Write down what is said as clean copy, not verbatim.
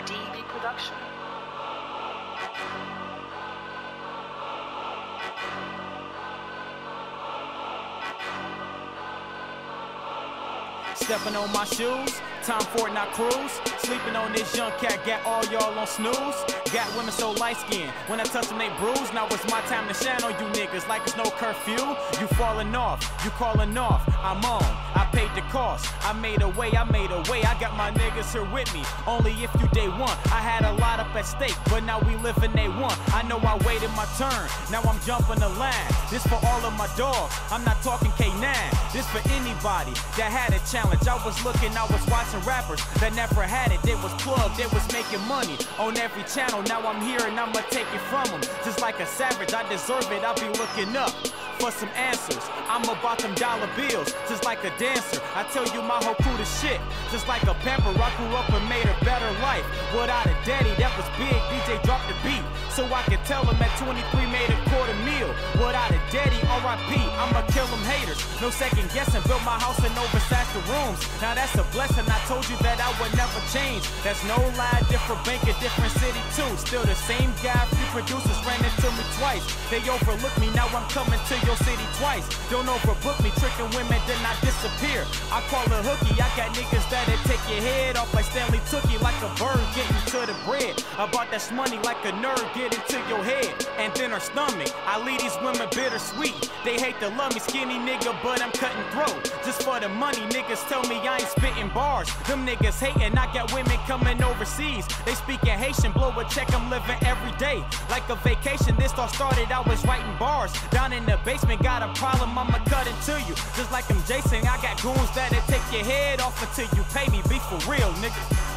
for D.E.B. Production. Stepping on my shoes, time for it, not cruise. Sleeping on this young cat, got all y'all on snooze. Got women so light-skinned, when I touch them they bruise. Now it's my time to shine on you niggas like it's no curfew. You falling off, you calling off, I'm on. I paid the cost, I made a way, I made a way. I got my niggas here with me, only if you day one. I had a lot up at stake, but now we living day one. I know I waited my turn, now I'm jumping the line. This for all of my dogs, I'm not talking K9. This for anybody that had a challenge. I was looking, I was watching rappers that never had it. They was plugged, they was making money on every channel. Now I'm here and I'ma take it from them. Just like a savage, I deserve it. I'll be looking up for some answers. I'm about them dollar bills, just like a dancer. I tell you my whole crew the shit, just like a pamper. I grew up and made a better life without a daddy. That was big, DJ dropped the beat, so I could tell him at 23 made a quarter meal. Without a daddy, R.I.P. I'ma kill them haters, no second guessing. Built my house and oversized the room. Now that's a blessing, I told you that I would never change. That's no lie, different bank, a different city too. Still the same guy, few producers ran into me twice. They overlooked me, now I'm coming to your city twice. Don't overbook me, tricking women, then I disappear. I call it hooky, I got niggas that'll take your head off like Stanley Tookie. Like a bird getting to the bread, about this money like a nerd getting to your head and then her stomach. I leave these women bittersweet, they hate to love me. Skinny nigga, but I'm cutting throat. Just for the money, niggas tell me I ain't spitting bars. Them niggas hating, I got women coming overseas. They speaking Haitian, blow a check, I'm living every day like a vacation. This all started, I was writing bars down in the basement. Got a problem, I'ma cut into you, just like I'm Jason. I got goons that'll take your head off until you pay me. Be for real, nigga.